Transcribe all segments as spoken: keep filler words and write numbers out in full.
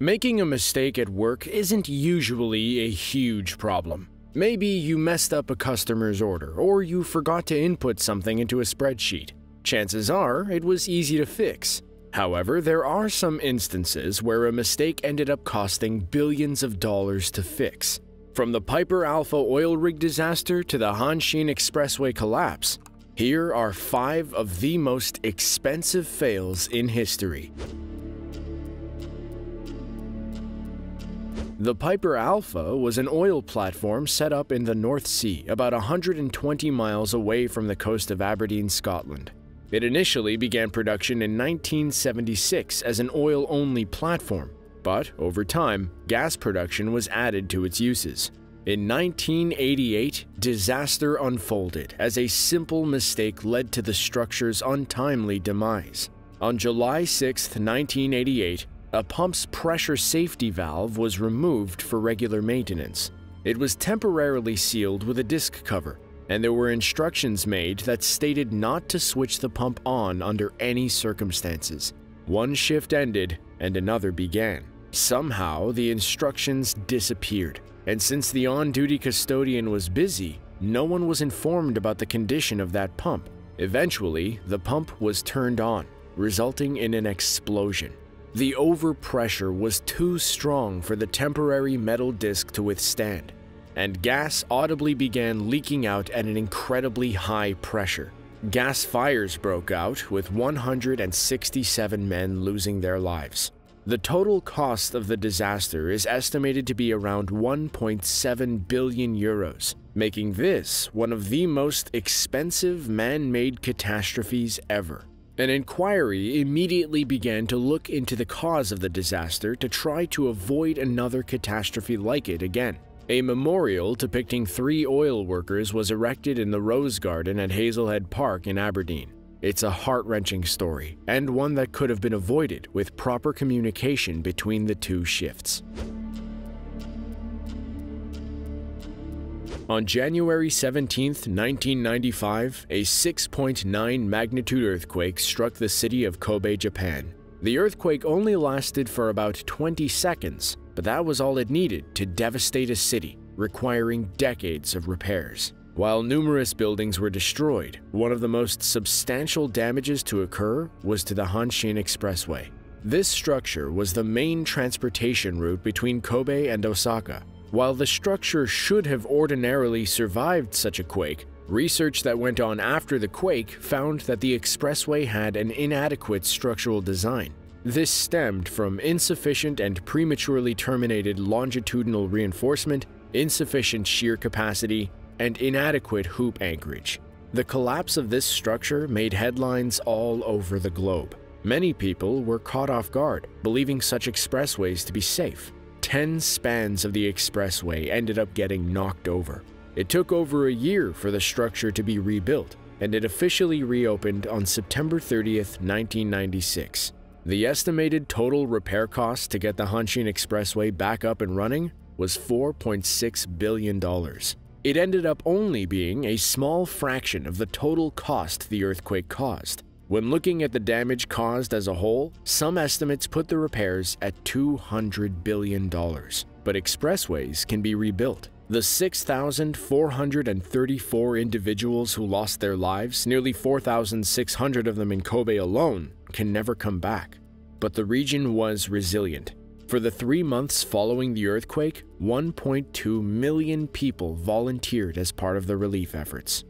Making a mistake at work isn't usually a huge problem. Maybe you messed up a customer's order, or you forgot to input something into a spreadsheet. Chances are it was easy to fix. However, there are some instances where a mistake ended up costing billions of dollars to fix. From the Piper Alpha oil rig disaster to the Hanshin Expressway collapse, here are five of the most expensive fails in history. The Piper Alpha was an oil platform set up in the North Sea, about one hundred twenty miles away from the coast of Aberdeen, Scotland. It initially began production in nineteen seventy-six as an oil-only platform, but over time, gas production was added to its uses. In nineteen eighty-eight, disaster unfolded as a simple mistake led to the structure's untimely demise. On July sixth, nineteen eighty-eight, a pump's pressure safety valve was removed for regular maintenance. It was temporarily sealed with a disc cover, and there were instructions made that stated not to switch the pump on under any circumstances. One shift ended, and another began. Somehow, the instructions disappeared, and since the on-duty custodian was busy, no one was informed about the condition of that pump. Eventually, the pump was turned on, resulting in an explosion. The overpressure was too strong for the temporary metal disc to withstand, and gas audibly began leaking out at an incredibly high pressure. Gas fires broke out, with one hundred sixty-seven men losing their lives. The total cost of the disaster is estimated to be around one point seven billion euros, making this one of the most expensive man-made catastrophes ever. An inquiry immediately began to look into the cause of the disaster to try to avoid another catastrophe like it again. A memorial depicting three oil workers was erected in the Rose Garden at Hazelhead Park in Aberdeen. It's a heart-wrenching story, and one that could have been avoided with proper communication between the two shifts. On January seventeenth, nineteen ninety-five, a six point nine magnitude earthquake struck the city of Kobe, Japan. The earthquake only lasted for about twenty seconds, but that was all it needed to devastate a city, requiring decades of repairs. While numerous buildings were destroyed, one of the most substantial damages to occur was to the Hanshin Expressway. This structure was the main transportation route between Kobe and Osaka. While the structure should have ordinarily survived such a quake, research that went on after the quake found that the expressway had an inadequate structural design. This stemmed from insufficient and prematurely terminated longitudinal reinforcement, insufficient shear capacity, and inadequate hoop anchorage. The collapse of this structure made headlines all over the globe. Many people were caught off guard, believing such expressways to be safe. Ten spans of the expressway ended up getting knocked over. It took over a year for the structure to be rebuilt, and it officially reopened on September thirtieth, nineteen ninety-six. The estimated total repair cost to get the Hanshin Expressway back up and running was four point six billion dollars. It ended up only being a small fraction of the total cost the earthquake caused. When looking at the damage caused as a whole, some estimates put the repairs at two hundred billion dollars, but expressways can be rebuilt. The six thousand four hundred thirty-four individuals who lost their lives, nearly four thousand six hundred of them in Kobe alone, can never come back. But the region was resilient. For the three months following the earthquake, one point two million people volunteered as part of the relief efforts.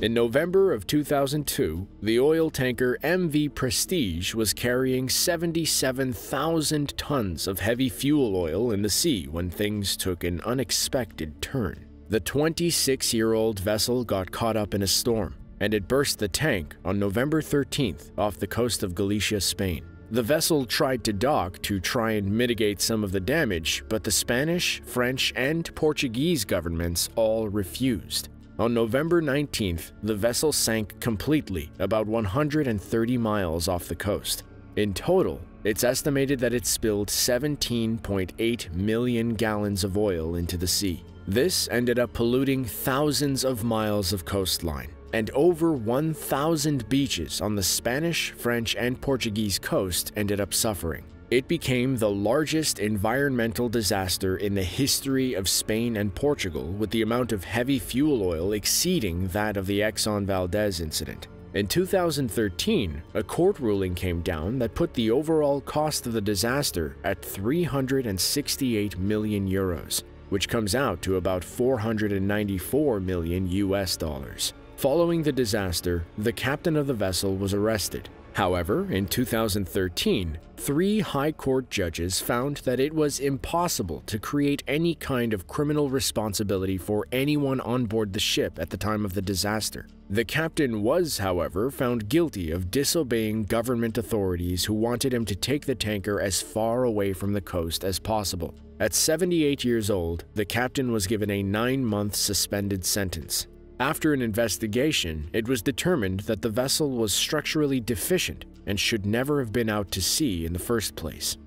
In November of two thousand two, the oil tanker M V Prestige was carrying seventy-seven thousand tons of heavy fuel oil in the sea when things took an unexpected turn. The twenty-six-year-old vessel got caught up in a storm, and it burst the tank on November thirteenth off the coast of Galicia, Spain. The vessel tried to dock to try and mitigate some of the damage, but the Spanish, French, and Portuguese governments all refused. On November nineteenth, the vessel sank completely about one hundred thirty miles off the coast. In total, it's estimated that it spilled seventeen point eight million gallons of oil into the sea. This ended up polluting thousands of miles of coastline. and over one thousand beaches on the Spanish, French, and Portuguese coast ended up suffering. It became the largest environmental disaster in the history of Spain and Portugal, with the amount of heavy fuel oil exceeding that of the Exxon Valdez incident. In two thousand thirteen, a court ruling came down that put the overall cost of the disaster at three hundred sixty-eight million euros, which comes out to about four hundred ninety-four million U S dollars. Following the disaster, the captain of the vessel was arrested. However, in two thousand thirteen, three high court judges found that it was impossible to create any kind of criminal responsibility for anyone on board the ship at the time of the disaster. The captain was, however, found guilty of disobeying government authorities who wanted him to take the tanker as far away from the coast as possible. At seventy-eight years old, the captain was given a nine-month suspended sentence. After an investigation, it was determined that the vessel was structurally deficient and should never have been out to sea in the first place.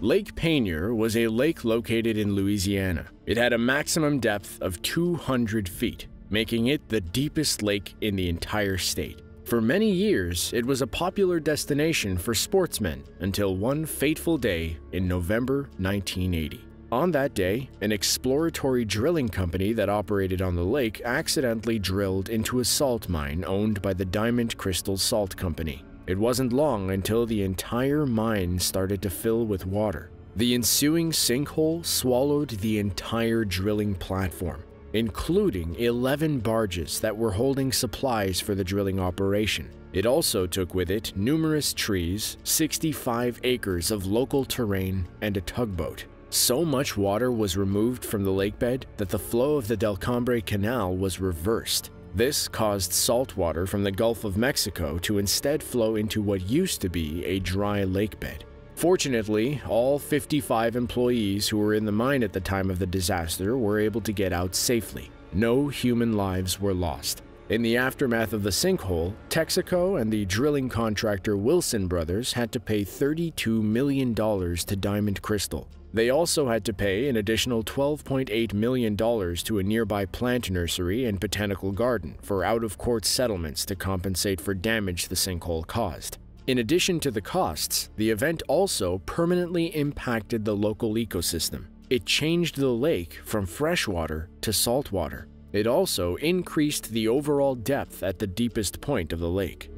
Lake Peigneur was a lake located in Louisiana. It had a maximum depth of two hundred feet, making it the deepest lake in the entire state. For many years, it was a popular destination for sportsmen until one fateful day in November nineteen eighty. On that day, an exploratory drilling company that operated on the lake accidentally drilled into a salt mine owned by the Diamond Crystal Salt Company. It wasn't long until the entire mine started to fill with water. The ensuing sinkhole swallowed the entire drilling platform, including eleven barges that were holding supplies for the drilling operation. It also took with it numerous trees, sixty-five acres of local terrain, and a tugboat. So much water was removed from the lakebed that the flow of the Delcambre Canal was reversed. This caused salt water from the Gulf of Mexico to instead flow into what used to be a dry lakebed. Fortunately, all fifty-five employees who were in the mine at the time of the disaster were able to get out safely. No human lives were lost. In the aftermath of the sinkhole, Texaco and the drilling contractor Wilson Brothers had to pay thirty-two million dollars to Diamond Crystal. They also had to pay an additional twelve point eight million dollars to a nearby plant nursery and botanical garden for out-of-court settlements to compensate for damage the sinkhole caused. In addition to the costs, the event also permanently impacted the local ecosystem. It changed the lake from freshwater to saltwater. It also increased the overall depth at the deepest point of the lake.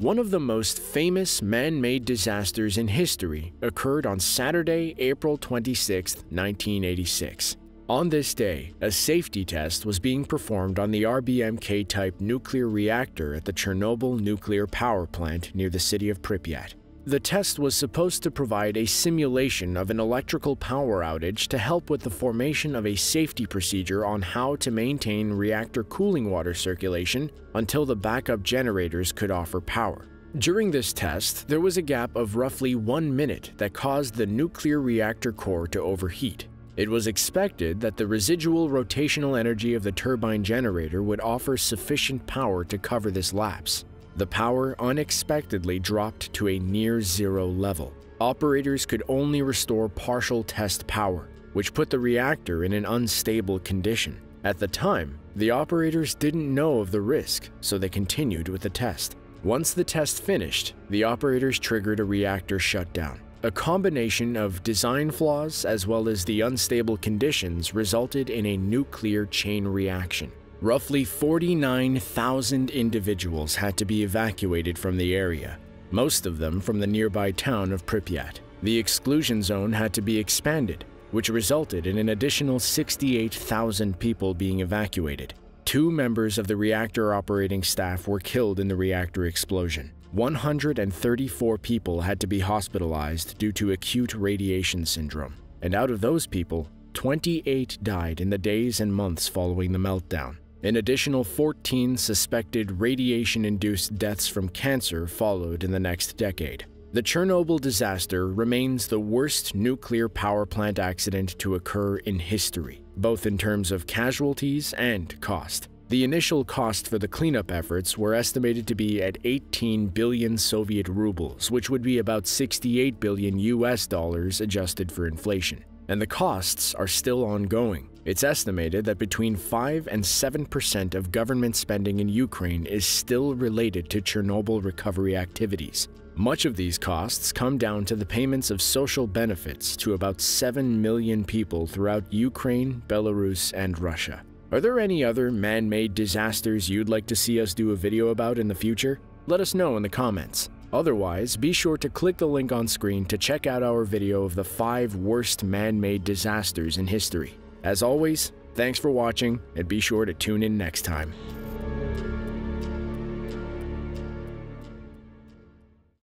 One of the most famous man-made disasters in history occurred on Saturday, April twenty-sixth, nineteen eighty-six. On this day, a safety test was being performed on the R B M K type nuclear reactor at the Chernobyl nuclear power plant near the city of Pripyat. The test was supposed to provide a simulation of an electrical power outage to help with the formation of a safety procedure on how to maintain reactor cooling water circulation until the backup generators could offer power. During this test, there was a gap of roughly one minute that caused the nuclear reactor core to overheat. It was expected that the residual rotational energy of the turbine generator would offer sufficient power to cover this lapse. The power unexpectedly dropped to a near-zero level. Operators could only restore partial test power, which put the reactor in an unstable condition. At the time, the operators didn't know of the risk, so they continued with the test. Once the test finished, the operators triggered a reactor shutdown. A combination of design flaws as well as the unstable conditions resulted in a nuclear chain reaction. Roughly forty-nine thousand individuals had to be evacuated from the area, most of them from the nearby town of Pripyat. The exclusion zone had to be expanded, which resulted in an additional sixty-eight thousand people being evacuated. Two members of the reactor operating staff were killed in the reactor explosion. one hundred thirty-four people had to be hospitalized due to acute radiation syndrome, and out of those people, twenty-eight died in the days and months following the meltdown. An additional fourteen suspected radiation-induced deaths from cancer followed in the next decade. The Chernobyl disaster remains the worst nuclear power plant accident to occur in history, both in terms of casualties and cost. The initial cost for the cleanup efforts were estimated to be at eighteen billion Soviet rubles, which would be about sixty-eight billion U S dollars adjusted for inflation. and the costs are still ongoing. It's estimated that between five and seven percent of government spending in Ukraine is still related to Chernobyl recovery activities. Much of these costs come down to the payments of social benefits to about seven million people throughout Ukraine, Belarus, and Russia. Are there any other man-made disasters you'd like to see us do a video about in the future? Let us know in the comments. Otherwise, be sure to click the link on screen to check out our video of the five worst man-made disasters in history. As always, thanks for watching, and be sure to tune in next time.